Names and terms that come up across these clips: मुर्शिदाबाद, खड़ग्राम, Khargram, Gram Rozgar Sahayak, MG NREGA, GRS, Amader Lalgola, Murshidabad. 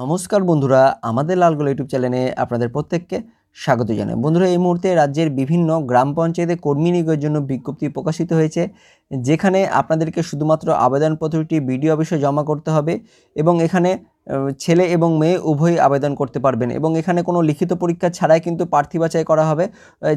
नमस्कार बंधुरा आमादेर लालगोला यूट्यूब चैनेले आपनादेर प्रत्येकके स्वागत जानाई। बंधुरा एई मुहूर्ते राज्येर विभिन्न ग्राम पंचायते कर्मी नियोगेर जोन्नो विज्ञप्ति प्रकाशित होयेछे, जेखाने आपनादेरके शुधुमात्र आवेदनपत्रटी बीडीओ अफिसे जमा करते होबे एबं एखाने छेले एबं मेये उभय आवेदन करते पारबेन एबं एखाने कोनो लिखित परीक्षा छाड़ाई किन्तु प्रार्थी बाछाई करा होबे,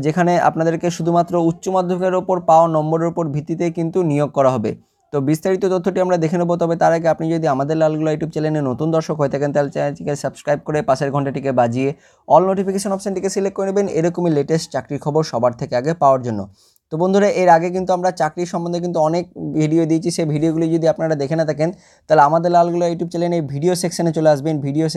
जेखाने आपनादेरके शुधुमात्र उच्च माध्यमिकेर ओपर पाओया नम्बरेर ओपर भित्तिते किन्तु नियोग करा होबे। तो विस्तारित तथ्यटी आमरा देखे नेब। तबे तार आगे आपनि यदि आमादेर लालगोला यूट्यूब चैनेले नतुन दर्शक हये थाकेन ताहले चैनेलटिके सबस्क्राइब करे पाशेर घंटाटिके बाजिए अल नोटिफिकेशन अपशनटिके सिलेक्ट करे नेबेन एरकमई लेटेस्ट चाकरिर खबर सबार थेके आगे पाओयार जोन्नो। तो बंधुरा एर आगे किन्तु आमरा चाकरि सम्बन्धे किन्तु अनेक भिडियो दियेछि, सेई भिडियोगुलो यदि आपनारा देखे ना थाकेन ताहले आमादेर लालगोला यूट्यूब चैनेले भिडियो सेक्शने चले आसबेन। भिडियो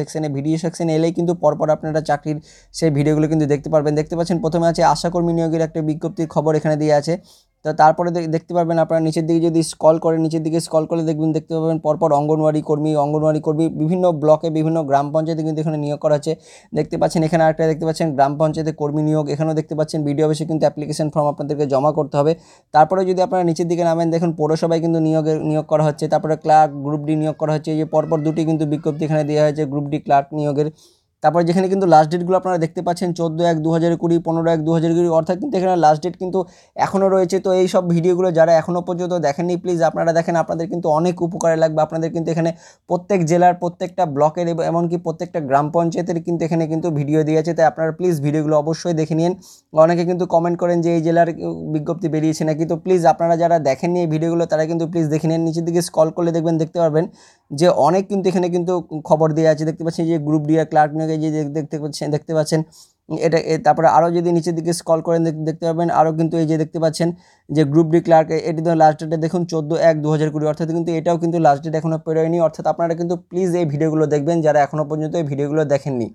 सेक्शने एलेई किन्तु परपर आपनारा चाकरिर सेई भिडियोगुलो किन्तु देखते पारबेन। देखते पाच्छेन प्रथमे आछे आशाकर्मी नियोगेर एकटा विज्ञप्तिर खबर एखाने दिये आछे। तो तारपरे देखते पाबेन आपनारा नीचेर दिके यदि स्क्रल करें, नीचेर दिके स्क्रल करले देखबेन देखते पाबेन परपर अंगनवाड़ी कर्मी विभिन्न ब्लके विभिन्न ग्राम पंचायते किन्तु एखाने नियोग करा आछे। देखते पाच्छेन एखाने आरेकटा देखते पाच्छेन ग्राम पंचायते कर्मी नियोग, एखानेও देखते पाच्छेन बीडीओ अफिसे किन्तु অ্যাপ্লিকেশন ফর্ম आपनादेरके जमा करते होबे। तारपरे जदि आपनारा नीचेर दिके नामेन देखुन पौरसभाय किन्तु नियोग करा हच्छे, तारपरे क्लार्क ग्रुप डि नियोग करा हच्छे। परपर दुटी किन्तु विज्ञप्ति एखाने देওয়া হয়েছে ग्रुप डि क्लार्क नियोगের। তারপর যেখানে কিন্তু লাস্ট ডেটগুলো আপনারা দেখতে পাচ্ছেন 14-1-2020, 15-1-2020 অর্থাৎ কিন্তু এখানে লাস্ট ডেট কিন্তু এখনো রয়েছে। তো এই সব ভিডিওগুলো যারা এখনো পর্যন্ত দেখেননি প্লিজ আপনারা দেখেন, আপনাদের কিন্তু অনেক উপকারে লাগবে। আপনাদের কিন্তু এখানে প্রত্যেক জেলার প্রত্যেকটা ব্লকের এমনকি প্রত্যেকটা গ্রাম পঞ্চায়েতের কিন্তু এখানে কিন্তু ভিডিও দেওয়া আছে, তাই আপনারা প্লিজ ভিডিওগুলো অবশ্যই দেখে নিন। অনেকে কিন্তু কমেন্ট করেন যে এই জেলার বিজ্ঞপ্তি বেরিয়েছে নাকি, তো প্লিজ আপনারা যারা দেখেননি এই ভিডিওগুলো তারা কিন্তু প্লিজ দেখে নিন। নিচের দিকে স্ক্রল করলে দেখতে পারবেন যে অনেক কিন্তু এখানে কিন্তু খবর দেওয়া আছে। দেখতে পাচ্ছেন যে গ্রুপ ডি ক্লার্ক দেখতে পাচ্ছেন এটা, তারপরে আরো যদি নিচের দিকে স্ক্রল করেন দেখতে পাবেন আরো কিন্তু এই যে দেখতে পাচ্ছেন যে গ্রুপ ডি ক্লার্ক, এটি তো লাস্ট ডেটে দেখুন 14-1-2020 অর্থাৎ কিন্তু এটাও কিন্তু লাস্ট ডেট এখনো পেরোয়নি। অর্থাৎ আপনারা কিন্তু প্লিজ এই ভিডিওগুলো দেখবেন যারা এখনো পর্যন্ত এই ভিডিওগুলো দেখেননি।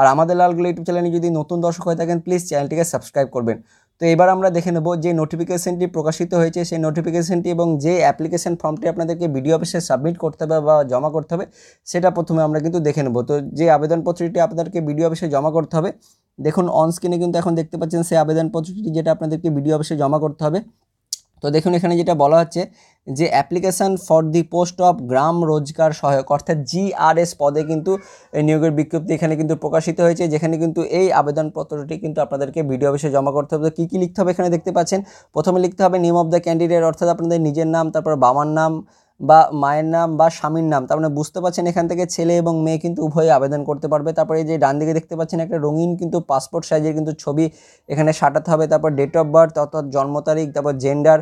আর আমাদের লালগোলা ইউটিউব চ্যানেলে যদি নতুন দর্শক হয়ে থাকেন প্লিজ চ্যানেলটিকে সাবস্ক্রাইব করবেন। তো এবার আমরা দেখে নেব যে নোটিফিকেশনটি প্রকাশিত হয়েছে সেই নোটিফিকেশনটি এবং যে অ্যাপ্লিকেশন ফর্মটি আপনাদেরকে বিডিও অফিসে সাবমিট করতে হবে বা জমা করতে হবে সেটা প্রথমে আমরা কিন্তু দেখে নেব। তো যে আবেদনপত্রটি আপনাদেরকে বিডিও অফিসে জমা করতে হবে দেখুন অন স্ক্রিনে কিন্তু এখন দেখতে পাচ্ছেন সেই আবেদনপত্রটি যেটা আপনাদেরকে বিডিও অফিসে জমা করতে হবে। তো দেখুন এখানে যেটা বলা হচ্ছে যে application for the post of Gram Rozgar Sahayak অর্থাৎ GRS পদে কিন্তু নিয়োগের বিজ্ঞপ্তি এখানে কিন্তু প্রকাশিত হয়েছে, যেখানে কিন্তু এই আবেদনপত্রটি কিন্তু আপনাদেরকে বিডিও অফিসে জমা করতে হবে। কী কী লিখতে হবে এখানে দেখতে পাচ্ছেন, প্রথমে লিখতে হবে নেম অফ দ্য ক্যান্ডিডেট অর্থাৎ আপনাদের নিজের নাম, তারপর বাবার নাম বা মায়ের নাম বা স্বামীর নাম। তার মানে বুঝতে পারছেন এখান থেকে ছেলে এবং মেয়ে কিন্তু উভয়ে আবেদন করতে পারবে। তারপরে এই যে ডান দিকে দেখতে পাচ্ছেন একটা রঙিন কিন্তু পাসপোর্ট সাইজের কিন্তু ছবি এখানে সাটাতে হবে, তারপর ডেট অফ বার্থ অর্থাৎ জন্ম তারিখ, তারপর জেন্ডার,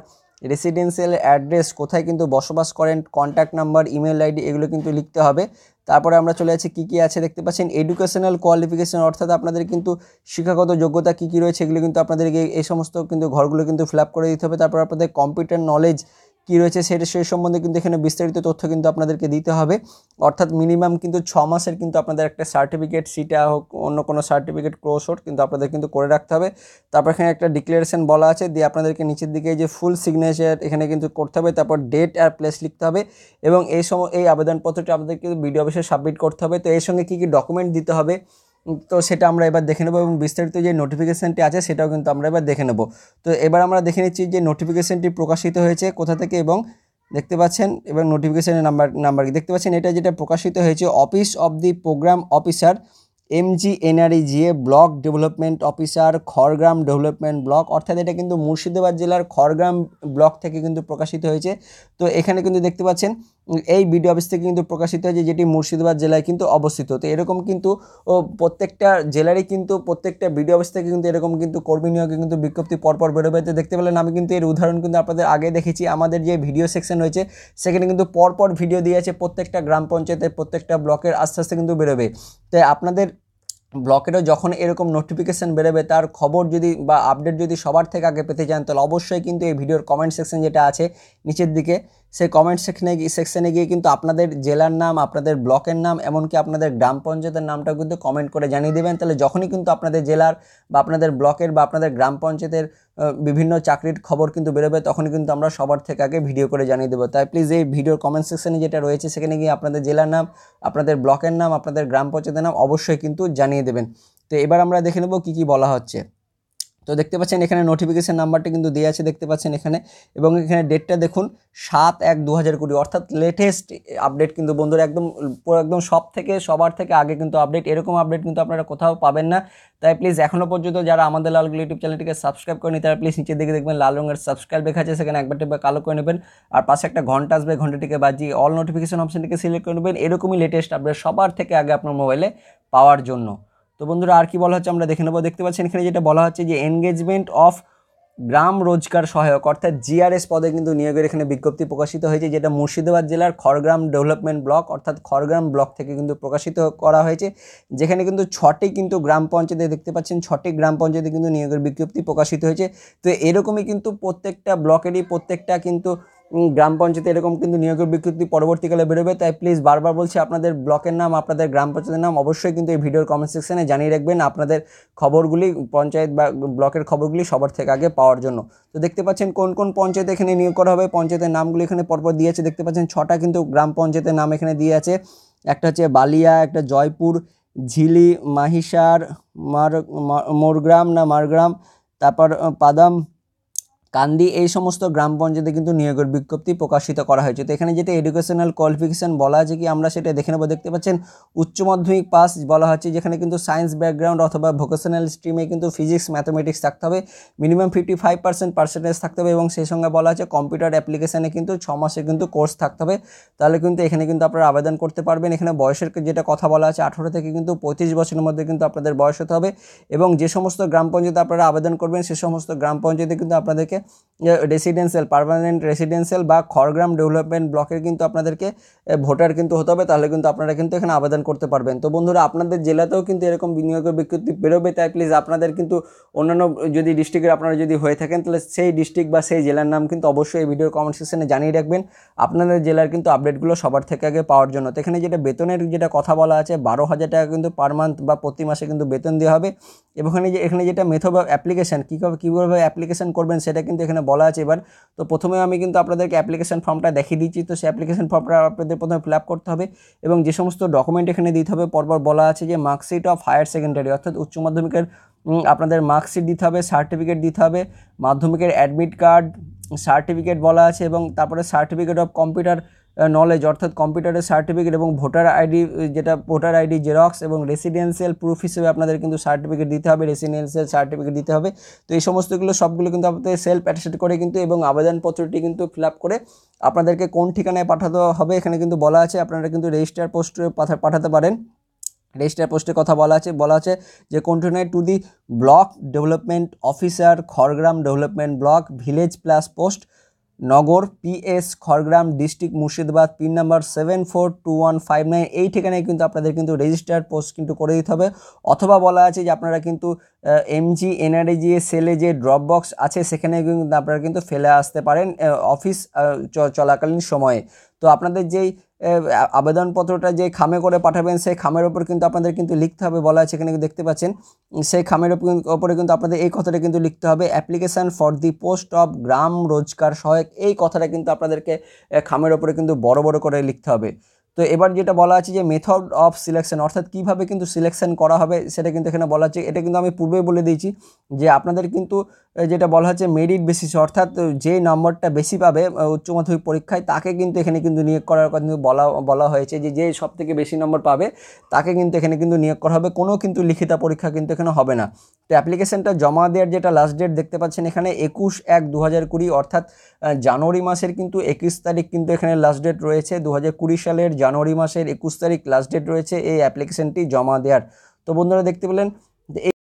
রেসিডেন্সিয়াল অ্যাড্রেস, কোথায় কিন্তু বসবাস করেন, কন্ট্যাক্ট নাম্বার, ইমেল আইডি এগুলো কিন্তু লিখতে হবে। তারপরে আমরা চলে যাচ্ছি কী কী আছে দেখতে পাচ্ছেন এডুকেশনাল কোয়ালিফিকেশন অর্থাৎ আপনাদের কিন্তু শিক্ষাগত যোগ্যতা কী কী রয়েছে এগুলো কিন্তু আপনাদেরকে এই সমস্ত কিন্তু ঘরগুলো কিন্তু ফিল আপ করে দিতে হবে। তারপর আপনাদের কম্পিউটার নলেজ কী রয়েছে সেটা সেই সম্বন্ধে কিন্তু এখানে বিস্তারিত তথ্য কিন্তু আপনাদেরকে দিতে হবে। অর্থাৎ মিনিমাম কিন্তু 6 মাসের কিন্তু আপনাদের একটা সার্টিফিকেট, সেটা হোক অন্য কোনো সার্টিফিকেট ক্লোজ হোক কিন্তু আপনাদের কিন্তু করে রাখতে হবে। তারপর এখানে একটা ডিক্লারেশন বলা আছে দিয়ে আপনাদেরকে নিচের দিকে যে ফুল সিগনেচার এখানে কিন্তু করতে হবে, তারপর ডেট আর প্লেস লিখতে হবে এবং এই আবেদনপত্রটি আপনাদেরকে বিডিও অফিসে সাবমিট করতে হবে। তো এর সঙ্গে কী কী ডকুমেন্ট দিতে হবে তো সেটা আমরা এবার দেখে নেব এবং বিস্তারিত যে নোটিফিকেশনটি আছে সেটাও কিন্তু আমরা এবার দেখে নেব। তো এবার আমরা দেখে নিচ্ছি যে নোটিফিকেশনটি প্রকাশিত হয়েছে কোথা থেকে এবং দেখতে পাচ্ছেন এবং নোটিফিকেশনের নাম্বার দেখতে পাচ্ছেন এটা যেটা প্রকাশিত হয়েছে office of the programme officer MG NREGA block development officer Khargram development block অর্থাৎ এটা কিন্তু মুর্শিদাবাদ জেলার খড়গ্রাম ব্লক থেকে কিন্তু প্রকাশিত হয়েছে। তো এখানে কিন্তু দেখতে পাচ্ছেন এই বিডিও অফিস থেকে কিন্তু প্রকাশিত হয়েছে যেটি মুর্শিদাবাদ জেলায় কিন্তু অবস্থিত। তো এরকম কিন্তু প্রত্যেকটা জেলারই কিন্তু প্রত্যেকটা বিডিও অফিস থেকে কিন্তু এরকম কিন্তু কর্মী নিয়োগে কিন্তু বিজ্ঞপ্তি পরপর বেরোবে। তো দেখতে পেলেন আমি কিন্তু এর উদাহরণ কিন্তু আপনাদের আগে দেখেছি আমাদের যে ভিডিও সেকশন রয়েছে সেখানে কিন্তু পরপর ভিডিও দিয়ে আছে প্রত্যেকটা গ্রাম পঞ্চায়েতের প্রত্যেকটা ব্লকের আস্তে আস্তে কিন্তু বেরোবে। তাই আপনাদের ব্লকেরও যখন এরকম নোটিফিকেশান বেরোবে তার খবর যদি বা আপডেট যদি সবার থেকে আগে পেতে চান তাহলে অবশ্যই কিন্তু এই ভিডিওর কমেন্ট সেকশন যেটা আছে নিচের দিকে সেই কমেন্ট সেকশানে গিয়ে কিন্তু আপনাদের জেলার নাম, আপনাদের ব্লকের নাম, এমনকি আপনাদের গ্রাম পঞ্চায়েতের নামটা কিন্তু কমেন্ট করে জানিয়ে দেবেন। তাহলে যখনই কিন্তু আপনাদের জেলার বা আপনাদের ব্লকের বা আপনাদের গ্রাম পঞ্চায়েতের বিভিন্ন চাকরির খবর কিন্তু বেরোবে তখনই কিন্তু আমরা সবার থেকে আগে ভিডিও করে জানিয়ে দেবো। তাই প্লিজ এই ভিডিওর কমেন্ট সেকশানে যেটা রয়েছে সেখানে গিয়ে আপনাদের জেলার নাম, আপনাদের ব্লকের নাম, আপনাদের গ্রাম পঞ্চায়েতের নাম অবশ্যই কিন্তু জানিয়ে দেবেন। তো এবার আমরা দেখে নেব কী কী বলা হচ্ছে। तो देखते पाच्छेन एखाने नोटिफिकेशन नम्बरटी किन्तु देया आछे देखते पाच्छेन एखाने एबं एखाने डेटटा देखुन 7-1-2020 अर्थात लेटेस्ट आपडेट किन्तु बंधुरा एकदम सबथेके सबार थेके आगे किन्तु आपडेट एरकम आपडेट किन्तु आपनारा कोथाओ पाबेन ना। ताई प्लिज एखोनो पर्यन्त जारा आमादेर लालगोला यूट्यूब चैनलटिके सबसक्राइब करेनि तारा प्लिज नीचे दिके देखबेन लाल रंगेर सबसक्राइब लेखा आछे सेखाने एकबार टिपे कालो करे नेबेन आर पाशे एकटा घंटा आसबे घंटाटिके बाजिये अल नोटिफिकेशन अपशनटिके सिलेक्ट करे नेबेन एरकमई लेटेस्ट आपडेट सबार थेके आगे आपनार मोबाइले पाओयार जोन्नो। तो बंधुरा आर कि बला होच्छे आमरा देखे नेब देखते पाच्छेन एखाने जेटा बला होच्छे जे एंगेजमेंट अफ ग्राम रोजगार सहायक अर्थात जीआरएस पदे किन्तु नियोगेर एखाने विज्ञप्ति प्रकाशित होयेछे जेटा मुर्शिदाबाद जिलार खड़ग्राम डेवलपमेंट ब्लक अर्थात खड़ग्राम ब्लक थेके किन्तु प्रकाशित करा होयेछे जेखाने किन्तु 6टी किन्तु ग्राम पंचायते देखते पाच्छेन 6टी ग्राम पंचायते किन्तु नियोगेर विज्ञप्ति प्रकाशित होयेछे। तो एरकमई किन्तु प्रत्येकटा ब्लकेरई प्रत्येकटा किन्तु ग्राम पंचायत एरकम किन्तु नियोगेर विज्ञप्ति परवर्तीकाले बेरोबे। ताई प्लिज बार बार बोलछि आपनादेर ब्लकेर नाम आपनादेर ग्राम पंचायतेर नाम अवश्यई किन्तु एई भिडियोर कमेंट सेक्शने जानिये राखबेन आपनादेर खबरगुली पंचायत बा ब्लकेर खबरगुली सबार थेके आगे पाओयार जोन्नो। तो देखते पाच्छेन कोन कोन पंचायत एखाने नियोग करा होबे पंचायतेर नामगुली एखाने परपर दिये आछे देखते पाच्छेन 6टा किन्तु ग्राम पंचायतेर नाम एखाने दिये आछे एकटा होच्छे बालिया एकटा जयपुर झिली माहिसार मोरग्राम ना मारग्राम तारपर पादाम कान्दी এই সমস্ত গ্রাম পঞ্চায়েতে কিন্তু নিয়োগের বিজ্ঞপ্তি প্রকাশিত করা হয়েছে। তো এখানে যেটা এডুকেশনাল কোয়ালিফিকেশন বলা আছে কি আমরা সেটা দেখে নেব। দেখতে পাচ্ছেন উচ্চ মাধ্যমিক পাস বলা হচ্ছে যেখানে কিন্তু সায়েন্স ব্যাকগ্রাউন্ড অথবা ভোকেশনাল স্ট্রিমে কিন্তু ফিজিক্স ম্যাথমেটিক্স থাকতে হবে মিনিমাম 55% পার্সেন্টেজ থাকতে হবে এবং সেই সঙ্গে বলা আছে কম্পিউটার অ্যাপ্লিকেশনে কিন্তু 6 মাসের কিন্তু কোর্স থাকতে হবে। তাহলে কিন্তু এখানে কিন্তু আপনারা আবেদন করতে পারবেন। এখানে বয়সের যেটা কথা বলা আছে 18 থেকে কিন্তু 35 বছরের মধ্যে কিন্তু আপনাদের বয়স হতে হবে এবং যে সমস্ত গ্রাম পঞ্চায়েতে আপনারা আবেদন করবেন সেই সমস্ত গ্রাম পঞ্চায়েতে কিন্তু আপনাদেরকে रेसिडेंशियल परमानेंट रेसिडेंशियल बा खड़ग्राम डेवलपमेंट ब्लॉकेर किन्तु आपनादेरके भोटार किन्तु होते होबे ताहले किन्तु आपनारा किन्तु एखाने आवेदन करते पारबेन। तो बंधुरा आपनादेर जेलातेओ किन्तु एरकम नियोगेर विज्ञप्ति बेरोबे। ताई प्लिज आपनादेर किन्तु अन्यान्य जदि डिस्ट्रिक्टेर आपनारा जदि हये थाकेन ताहले सेई डिस्ट्रिक्ट बा सेई जेलार नाम किन्तु अवश्यई भिडियोर कमेंट सेक्शने जानिये राखबेन आपनादेर जेलार किन्तु आपडेटगुलो सबार थेके आगे पाओयार जोन्नो। तो एखाने जेटा बेतनेर जेटा कथा बला आछे 12,000 टाका किन्तु पर मान्थ बा प्रति मासे किन्तु बेतन देওয়া হবে এবং এখানে যেটা মেথড অফ অ্যাপ্লিকেশন কীভাবে অ্যাপ্লিকেশন করবেন সেটা কিন্তু এখানে বলা আছে। এবার তো প্রথমে আমি কিন্তু আপনাদেরকে অ্যাপ্লিকেশন ফর্মটা দেখিয়ে দিচ্ছি। তো সেই অ্যাপ্লিকেশন ফর্মটা আপনাদের প্রথমে ফিল আপ করতে হবে এবং যে সমস্ত ডকুমেন্ট এখানে দিতে হবে পরপর বলা আছে যে মার্কশিট অফ হায়ার সেকেন্ডারি অর্থাৎ উচ্চ মাধ্যমিকের আপনাদের মার্কশিট দিতে হবে সার্টিফিকেট দিতে হবে মাধ্যমিকের অ্যাডমিট কার্ড সার্টিফিকেট বলা আছে এবং তারপরে সার্টিফিকেট অফ কম্পিউটার नॉलेज अर्थात कम्पिटारे सार्टिफिकेट और भोटार आईडी जेटा भोटार आईडी जेरक्स और रेसिडेंशियल प्रूफ हिसाब से आपनादेर किन्तु सार्टिफिकेट दीते हैं रेसिडेंशियल सार्टिफिकेट दीते हैं। तो ये समस्तगुलो सबगुलो किन्तु आपनादेर सेल्फ अटेस्टेड करे किन्तु एवं आवेदनपत्रटी किन्तु फिल आप करे आपनादेरके कोन ठिकानाय पाठाते होबे एखाने किन्तु बला आछे आपनारा किन्तु रेजिस्ट्रार पोस्टे पाठाते पारेन। रेजिस्ट्रार पोस्टे कथा बला आछे जे continue to the block development officer खड़ग्राम development block village plus post Nagar PS खड़ग्राम district मुर्शिदाबाद pin number 742159 এই ঠিকানায় কিন্তু আপনাদের কিন্তু রেজিস্টার পোস্ট কিন্তু করে দিতে হবে অথবা বলা আছে যে আপনারা কিন্তু এমজি এনআরজিএ সেলে যে ড্রপ বক্স আছে সেখানে কিন্তু আপনারা কিন্তু ফেলে আসতে পারেন অফিস চলাকালীন সময়ে। তো আপনাদের যেই আবেদনপত্রটা যে খামে করে পাঠাবেন সেই খামের উপর কিন্তু আপনাদের কিন্তু লিখতে হবে বলা আছে এখানে দেখতে পাচ্ছেন সেই খামের উপরে কিন্তু আপনাদের এই কথাটা কিন্তু লিখতে হবে application for the post of Gram Rozgar Sahayak এই কথাটা কিন্তু আপনাদেরকে খামের উপরে কিন্তু বড় বড় করে লিখতে হবে। তো এবার যেটা বলা আছে যে মেথড অফ সিলেকশন অর্থাৎ কিভাবে কিন্তু সিলেকশন করা হবে সেটা কিন্তু এখানে বলা আছে। এটা কিন্তু আমি পূর্বেই বলে দিয়েছি যে আপনাদের কিন্তু যেটা বলা হচ্ছে মেরিট বেসিস অর্থাৎ যে নম্বরটা বেশি পাবে উচ্চ মাধ্যমিক পরীক্ষায় তাকে কিন্তু এখানে কিন্তু নিয়োগ করার কথা কিন্তু বলা হয়েছে যে যে সবথেকে বেশি নম্বর পাবে তাকে কিন্তু এখানে কিন্তু নিয়োগ করা হবে কোনো কিন্তু লিখিত পরীক্ষা কিন্তু এখানে হবে না। তো অ্যাপ্লিকেশনটা জমা দেওয়ার যেটা লাস্ট ডেট দেখতে পাচ্ছেন এখানে 21-1-2020 অর্থাৎ জানুয়ারি মাসের কিন্তু 21 তারিখ কিন্তু এখানে লাস্ট ডেট রয়েছে 2020 সালের জানুয়ারি মাসের 21 তারিখ লাস্ট ডেট রয়েছে এই অ্যাপ্লিকেশনটি জমা দেওয়ার। তো বন্ধুরা দেখতে পেলেন।